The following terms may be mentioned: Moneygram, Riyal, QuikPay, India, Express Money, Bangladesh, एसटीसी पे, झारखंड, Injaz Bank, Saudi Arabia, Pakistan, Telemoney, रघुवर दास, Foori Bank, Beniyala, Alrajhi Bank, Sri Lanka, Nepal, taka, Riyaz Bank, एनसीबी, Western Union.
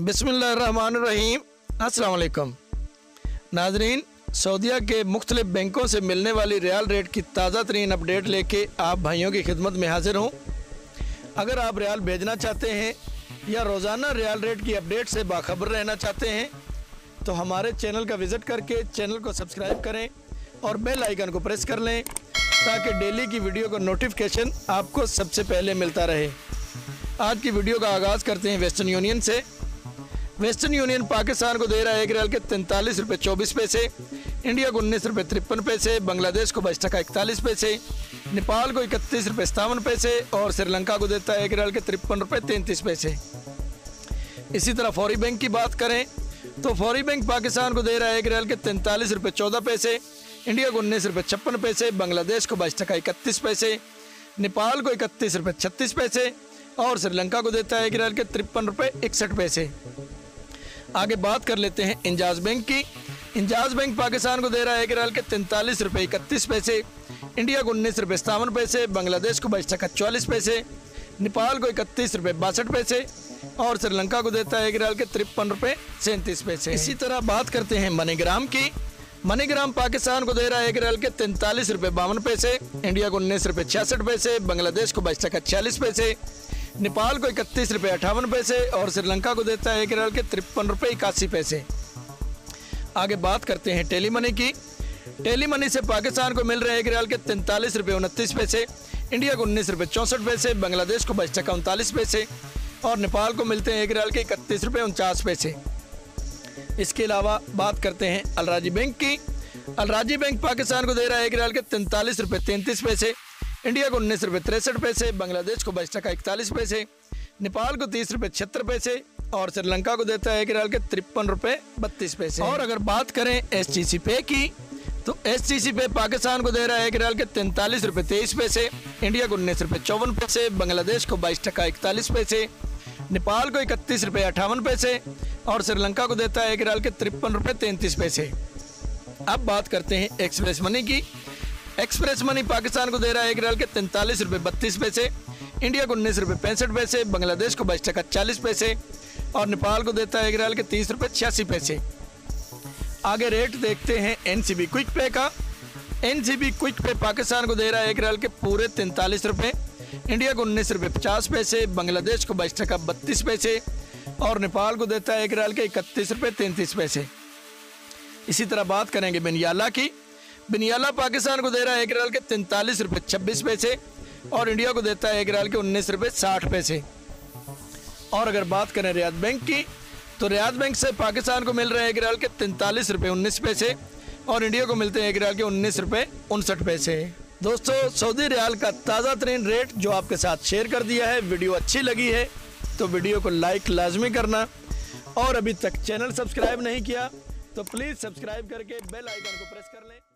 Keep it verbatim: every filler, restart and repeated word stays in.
बिस्मिल्लाहिर्रहमानिर्रहीम। अस्सलाम वालेकुम नाजरीन, सऊदीया के मुख्तलिफ बैंकों से मिलने वाली रियाल रेट की ताज़ा तरीन अपडेट लेके आप भाइयों की खिदमत में हाजिर हूँ। अगर आप रियाल भेजना चाहते हैं या रोज़ाना रियाल रेट की अपडेट से बाखबर रहना चाहते हैं तो हमारे चैनल का विज़िट करके चैनल को सब्सक्राइब करें और बेल आइकन को प्रेस कर लें ताकि डेली की वीडियो का नोटिफिकेशन आपको सबसे पहले मिलता रहे। आज की वीडियो का आगाज़ करते हैं वेस्टर्न यूनियन से। वेस्टर्न यूनियन पाकिस्तान को दे रहा है एक रियाल के तैंतालीस रुपये चौबीस पैसे, इंडिया को उन्नीस रुपये तिरपन पैसे, बांग्लादेश को बाईस टका इकतालीस पैसे, नेपाल को इकतीस रुपये सतावन पैसे और श्रीलंका को देता है एक रियाल के तिरपन रुपये तैंतीस पैसे। इसी तरह फौरी बैंक की बात करें तो फौरी बैंक पाकिस्तान को दे रहा है एक रियाल के तैंतालीस रुपये चौदह पैसे, इंडिया को उन्नीस रुपये छप्पन पैसे, बांग्लादेश को बाईस टका इकतीस पैसे, नेपाल को इकतीस रुपये छत्तीस पैसे और श्रीलंका को देता है एक रियाल के तिरपन रुपये इकसठ पैसे। आगे बात कर लेते हैं इंजाज बैंक की। इंजाज बैंक पाकिस्तान को दे रहा है एक रियाल के तैंतालीस रुपये इकतीस पैसे, इंडिया को उन्नीस रुपये सतावन पैसे, बांग्लादेश को बाईस टका चवालीस पैसे, नेपाल को इकतीस रुपये बासठ पैसे और श्रीलंका को देता है एक रियाल के तिरपन रुपये सैंतीस पैसे। इसी तरह बात करते हैं मनीग्राम की। मनीग्राम पाकिस्तान को दे रहा है एक रियाल के तैंतालीस रुपये बावन पैसे, इंडिया को उन्नीस रुपये छियासठ पैसे, बांग्लादेश को बाईस टका छियालीस पैसे, नेपाल को इकतीस रुपये अट्ठावन पैसे और श्रीलंका को देता है एक रियाल के तिरपन रुपये इक्यासी पैसे। आगे बात करते हैं टेलीमनी की। टेलीमनी से पाकिस्तान को मिल रहे एक रियाल के तैंतालीस रुपये उनतीस पैसे, इंडिया को उन्नीस रुपये चौंसठ पैसे, बांग्लादेश को बाईस टका उनतालीस पैसे और नेपाल को मिलते हैं एक रियाल के इकतीस रुपये उनचास पैसे। इसके अलावा बात करते हैं अलराजी बैंक की। अलराजी बैंक पाकिस्तान को दे रहा है एक रियाल के तैंतालीस रुपये तैंतीस पैसे, इंडिया को उन्नीस रुपये तिरसठ पैसे, बांग्लादेश को बाईस टका इकतालीस पैसे, नेपाल को तीस रुपये छिहत्तर पैसे और श्रीलंका को देता है एक रियाल के तिरपन रुपये बत्तीस पैसे। और अगर बात करें एसटीसी पे की तो एसटीसी पे पाकिस्तान को दे रहा है एक रियाल के तैंतालीस रुपये तेईस पैसे, इंडिया को उन्नीस रुपये चौवन पैसे, बांग्लादेश को बाईस टका इकतालीस पैसे, नेपाल को इकतीस रुपये अट्ठावन पैसे और श्रीलंका को देता है एक रियाल के तिरपन रुपये तैंतीस पैसे। अब बात करते हैं एक्सप्रेस मनी की। एक्सप्रेस मनी पाकिस्तान को दे रहा है एक रियाल के तैंतालीस रुपये बत्तीस पैसे, इंडिया को उन्नीस रुपये पैंसठ पैसे, बांग्लादेश को बाईस टका चालीस पैसे और नेपाल को देता है एक रियाल के तीस रुपये छियासी पैसे। आगे रेट देखते हैं एनसीबी क्विक पे का। एनसीबी क्विक पे पाकिस्तान को दे रहा है एक रियाल के पूरे तैंतालीस रुपये, इंडिया को उन्नीस रुपये पचास पैसे, बांग्लादेश को बाईस टका बत्तीस पैसे और नेपाल को देता है एक रियाल के इकतीस रुपये तैंतीस पैसे। इसी तरह बात करेंगे बेनियाला की। बेनियाला पाकिस्तान को दे रहा है एक रियाल के तैंतालीस रुपये छब्बीस पैसे और इंडिया को देता है एक रियाल के उन्नीस रुपये साठ पैसे। और अगर बात करें रियाज बैंक की तो रियाज बैंक से पाकिस्तान को मिल रहा है एक रियाल के तैंतालीस रुपये उन्नीस पैसे और इंडिया को मिलते हैं एक रियाल के उन्नीस रुपये उनसठ पैसे। दोस्तों, सऊदी रियाल का ताज़ा तरीन रेट जो आपके साथ शेयर कर दिया है। वीडियो अच्छी लगी है तो वीडियो को लाइक लाजमी करना और अभी तक चैनल सब्सक्राइब नहीं किया तो प्लीज़ सब्सक्राइब करके बेल आइकन को प्रेस कर लें।